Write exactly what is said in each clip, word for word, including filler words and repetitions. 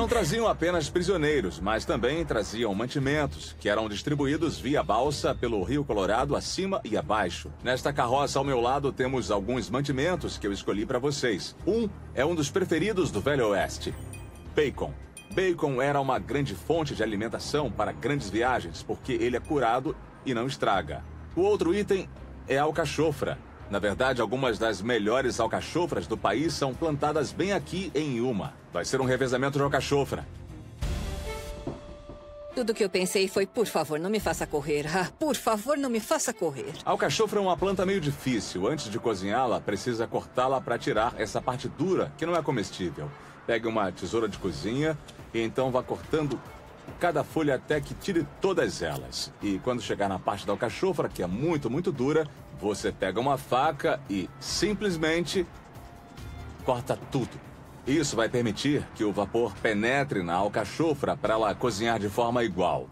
não traziam apenas prisioneiros, mas também traziam mantimentos, que eram distribuídos via balsa pelo Rio Colorado acima e abaixo. Nesta carroça ao meu lado temos alguns mantimentos que eu escolhi para vocês. Um é um dos preferidos do Velho Oeste: bacon. Bacon era uma grande fonte de alimentação para grandes viagens, porque ele é curado e não estraga. O outro item é a alcachofra. Na verdade, algumas das melhores alcachofras do país são plantadas bem aqui em Yuma. Vai ser um revezamento de alcachofra. Tudo que eu pensei foi, por favor, não me faça correr. Ah, por favor, não me faça correr. A alcachofra é uma planta meio difícil. Antes de cozinhá-la, precisa cortá-la para tirar essa parte dura, que não é comestível. Pegue uma tesoura de cozinha e então vá cortando cada folha até que tire todas elas. E quando chegar na parte da alcachofra, que é muito, muito dura, você pega uma faca e simplesmente corta tudo. Isso vai permitir que o vapor penetre na alcachofra para ela cozinhar de forma igual.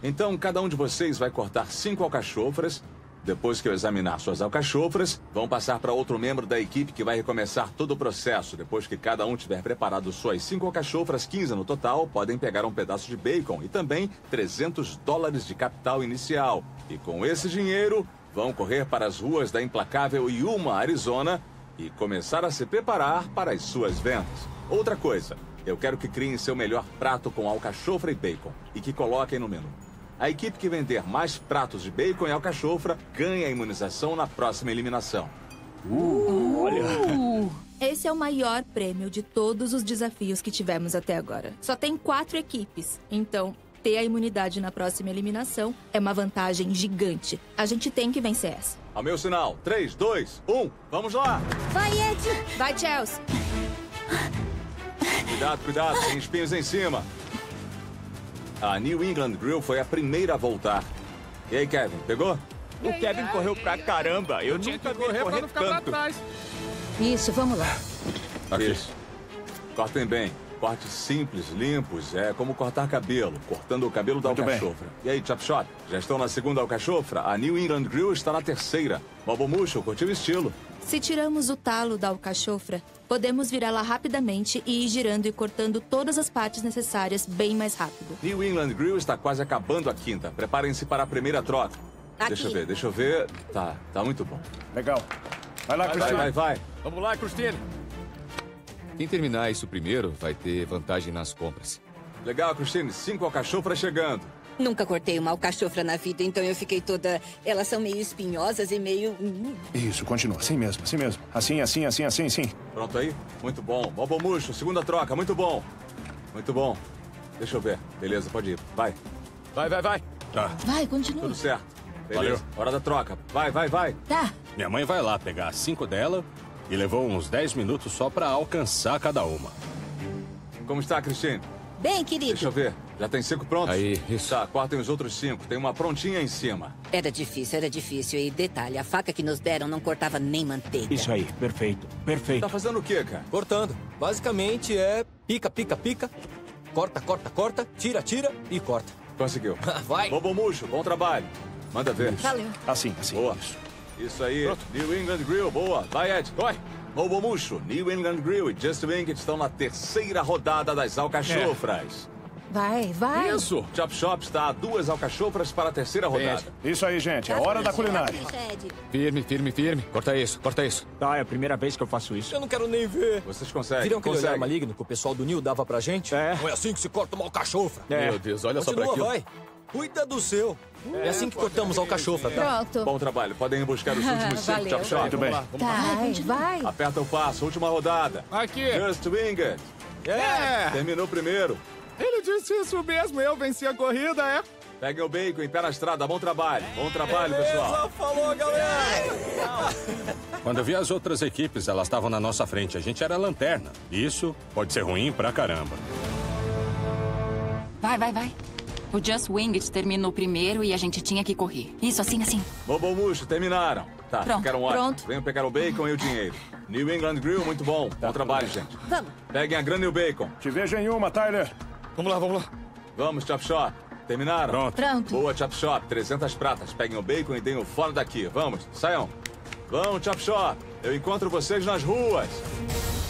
Então, cada um de vocês vai cortar cinco alcachofras. Depois que eu examinar suas alcachofras, vão passar para outro membro da equipe que vai recomeçar todo o processo. Depois que cada um tiver preparado suas cinco alcachofras, quinze no total, podem pegar um pedaço de bacon e também trezentos dólares de capital inicial. E com esse dinheiro, vão correr para as ruas da implacável Yuma, Arizona, e começar a se preparar para as suas vendas. Outra coisa, eu quero que criem seu melhor prato com alcachofra e bacon e que coloquem no menu. A equipe que vender mais pratos de bacon e alcachofra ganha a imunização na próxima eliminação. Uh, olha! Esse é o maior prêmio de todos os desafios que tivemos até agora. Só tem quatro equipes, então ter a imunidade na próxima eliminação é uma vantagem gigante. A gente tem que vencer essa. Ao meu sinal, três, dois, um, vamos lá! Vai, Ed! Vai, Chelsea! Cuidado, cuidado, tem espinhos em cima. A New England Grill foi a primeira a voltar. E aí, Kevin, pegou? O Kevin correu pra caramba. Eu tinha que correr pra não ficar pra trás. Isso, vamos lá. Aqui. Isso. Cortem bem. Cortes simples, limpos, é como cortar cabelo, cortando o cabelo da alcachofra. E aí, Chop Shop, já estão na segunda alcachofra? A New England Grill está na terceira. Balbomucho, curtiu o estilo. Se tiramos o talo da alcachofra, podemos virá-la rapidamente e ir girando e cortando todas as partes necessárias bem mais rápido. New England Grill está quase acabando a quinta. Preparem-se para a primeira troca. Aqui. Deixa eu ver, deixa eu ver. Tá, tá muito bom. Legal. Vai lá, Cristina. Vai, vai, vai. Vamos lá, Cristina. Quem terminar isso primeiro vai ter vantagem nas compras. Legal, Cristine. Cinco alcachofras chegando. Nunca cortei uma alcachofra na vida, então eu fiquei toda... Elas são meio espinhosas e meio... Isso, continua. Assim mesmo, assim mesmo. Assim, assim, assim, assim, assim. Pronto aí? Muito bom. Balbomucho, segunda troca. Muito bom. Muito bom. Deixa eu ver. Beleza, pode ir. Vai. Vai, vai, vai. Tá. Vai, continua. Tudo certo. Beleza. Valeu. Hora da troca. Vai, vai, vai. Tá. Minha mãe vai lá pegar cinco dela... E levou uns dez minutos só para alcançar cada uma. Como está, Cristine? Bem, querido. Deixa eu ver. Já tem cinco prontos? Aí, isso. Tá, cortem os outros cinco. Tem uma prontinha em cima. Era difícil, era difícil. E detalhe, a faca que nos deram não cortava nem manteiga. Isso aí, perfeito, perfeito. Tá fazendo o quê, cara? Cortando. Basicamente é pica, pica, pica. Corta, corta, corta. Tira, tira e corta. Conseguiu. Vai. Balbomucho, bom trabalho. Manda ver. Isso. Valeu. Assim, assim. Boa. Isso. Isso aí, pronto. New England Grill, boa. Vai, Ed, vai. Balbomucho, New England Grill e Just Wink estão na terceira rodada das alcachofras. É. Vai, vai. Isso. Chop Shop está a duas alcachofras para a terceira rodada. Ed. Isso aí, gente, é hora da culinária. Firme, firme, firme. Corta isso, corta isso. Tá, é a primeira vez que eu faço isso. Eu não quero nem ver. Vocês conseguem. Viram aquele olhar maligno que o pessoal do New dava pra gente? É. Não é assim que se corta uma alcachofra. É. Meu Deus, olha só pra aquilo. Vai. Cuida do seu. É assim que cortamos a alcachofra, tá? Pronto. Bom trabalho. Podem buscar os últimos cinco. Tchau, tchau. Muito bem. Vai, vai. Aperta o passo. Última rodada. Aqui. Just Wing It. É. Terminou primeiro. Ele disse isso mesmo. Eu venci a corrida, é? Peguem o bacon e pé na estrada. Bom trabalho. Bom trabalho, pessoal. Falou, galera. Quando eu vi as outras equipes, elas estavam na nossa frente. A gente era lanterna. Isso pode ser ruim pra caramba. Vai, vai, vai. O Just Wing It terminou primeiro e a gente tinha que correr. Isso, assim, assim. Balbomucho, terminaram. Tá, pronto, ficaram ótimos. Pronto. Venham pegar o bacon e o dinheiro. New England Grill, muito bom. Tá, bom trabalho, gente. Vamos. Peguem a grana e o bacon. Te vejo em uma, Tyler. Vamos lá, vamos lá. Vamos, Chop Shop. Terminaram? Pronto. Pronto. Boa, Chop Shop. trezentas pratas. Peguem o bacon e deem o fora daqui. Vamos, saiam. Vamos, Chop Shop. Eu encontro vocês nas ruas.